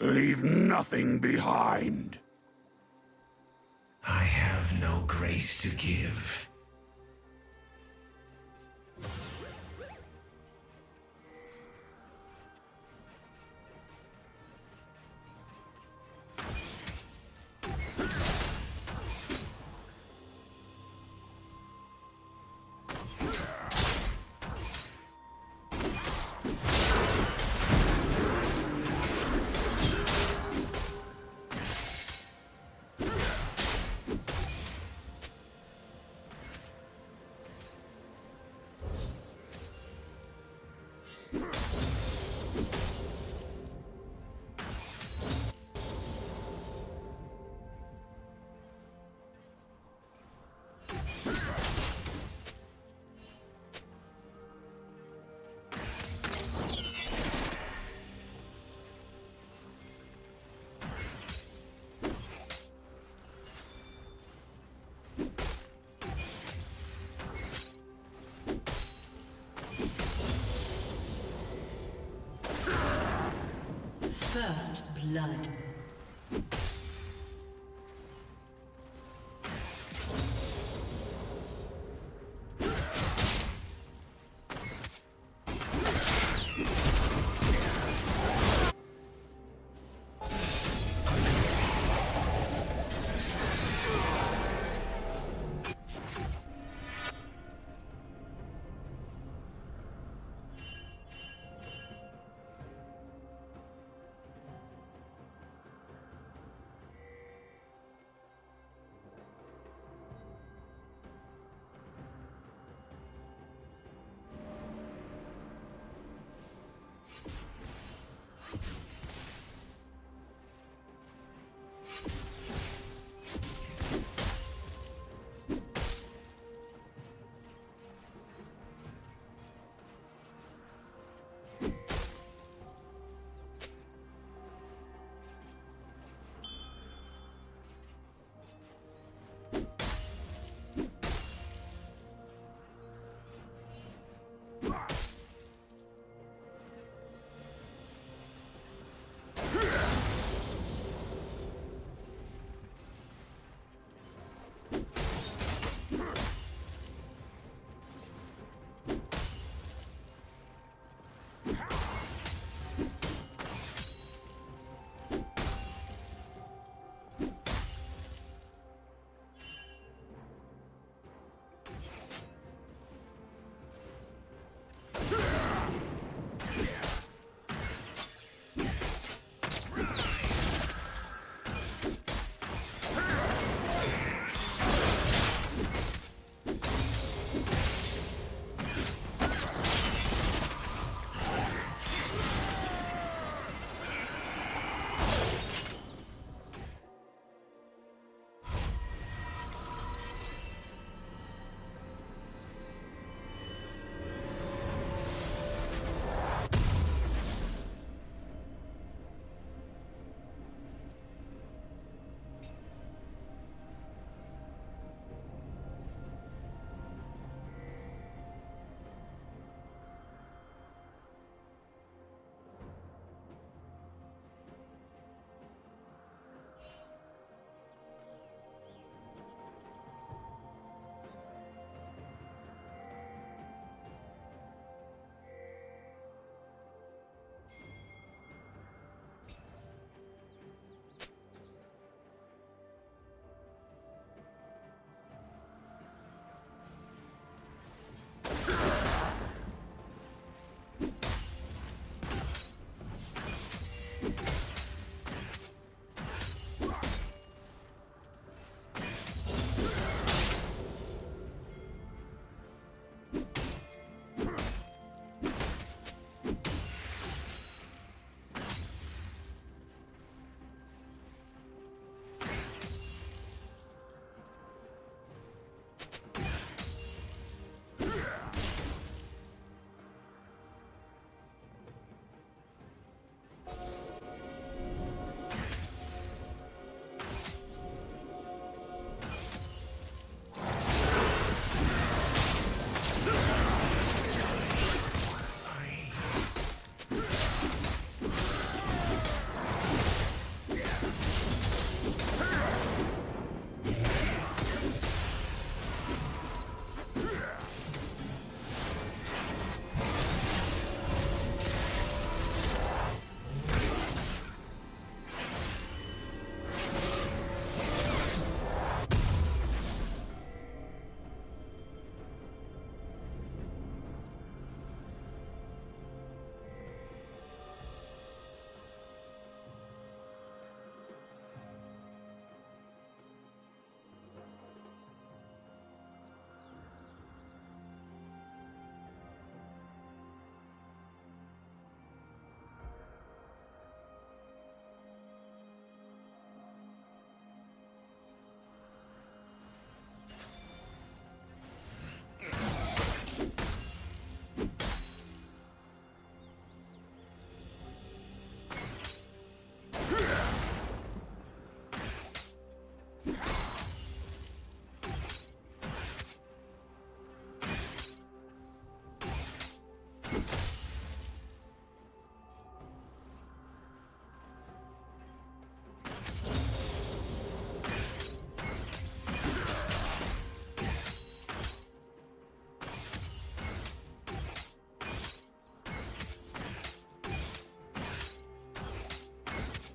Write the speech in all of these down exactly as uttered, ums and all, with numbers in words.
Leave nothing behind. I have no grace to give. First blood.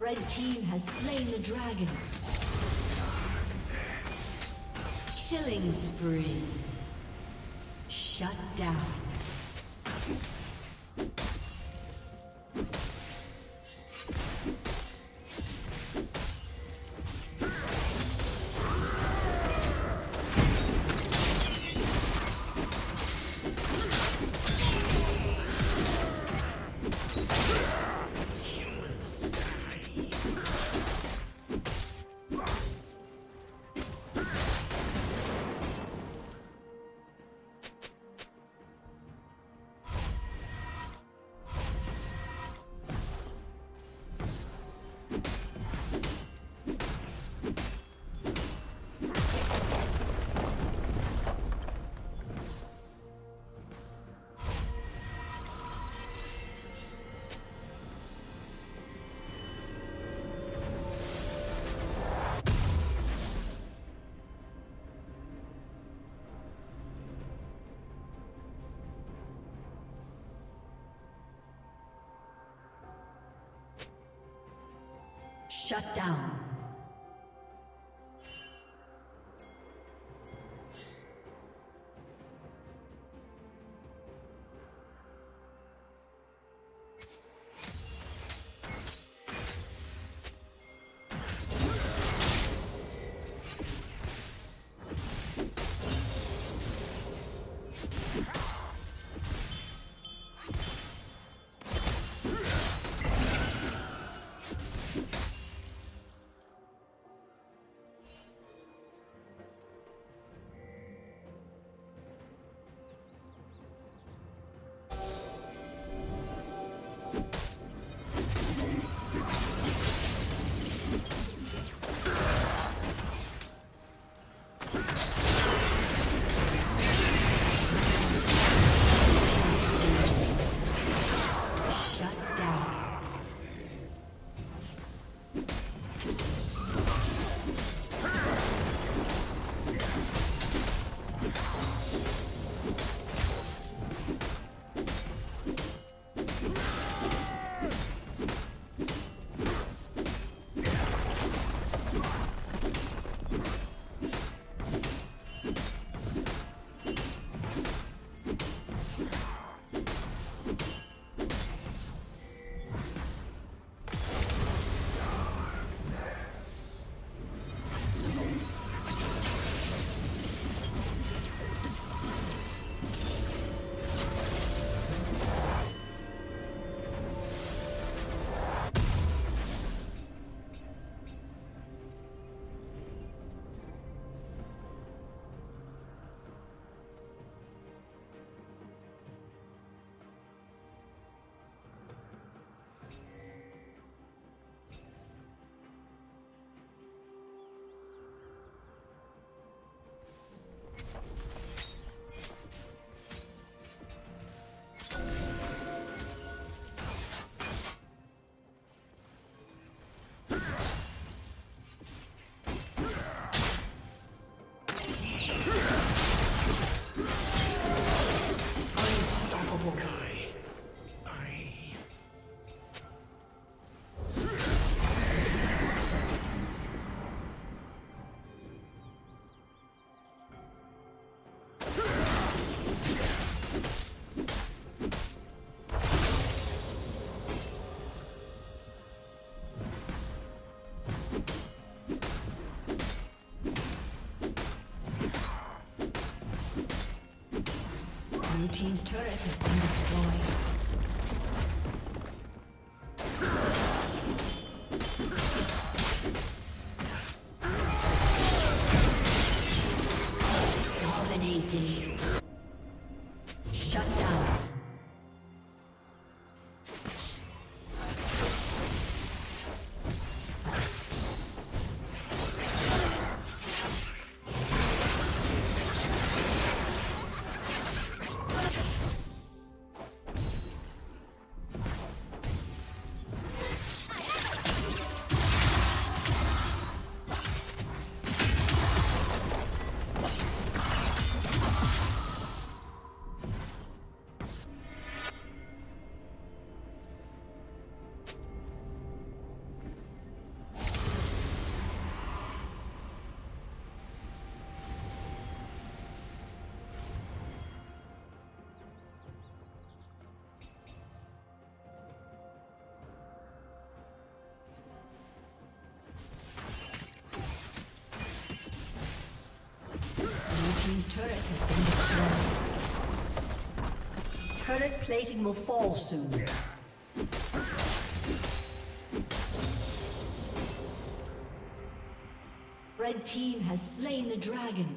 Red team has slain the dragon. Killing spree. Shut down. Shut down. Your team's turret has been destroyed. Turret plating will fall soon. Red team has slain the dragon.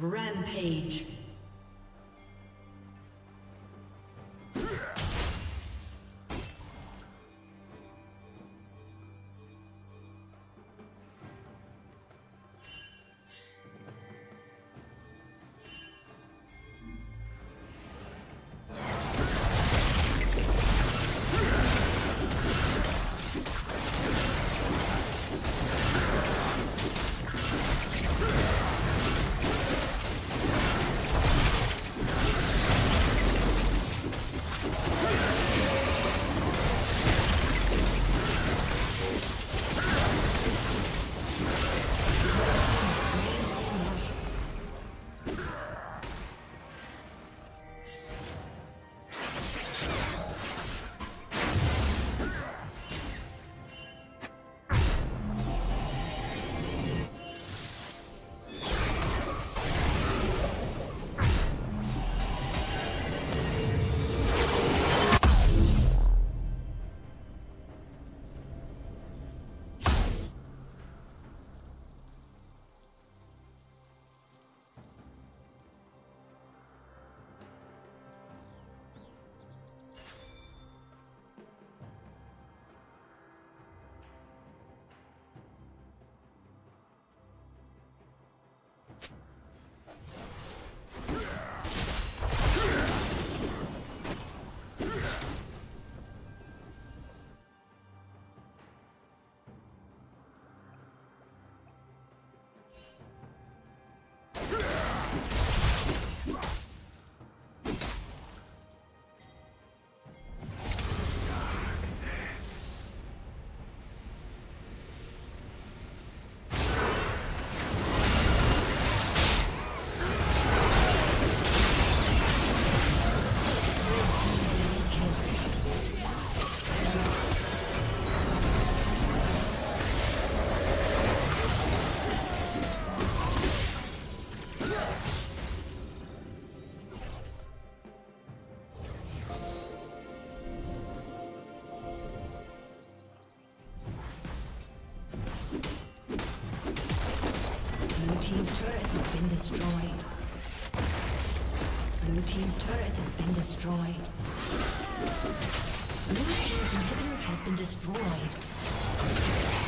Rampage. Team's turret has been destroyed. Blue team's inhibitor has been destroyed.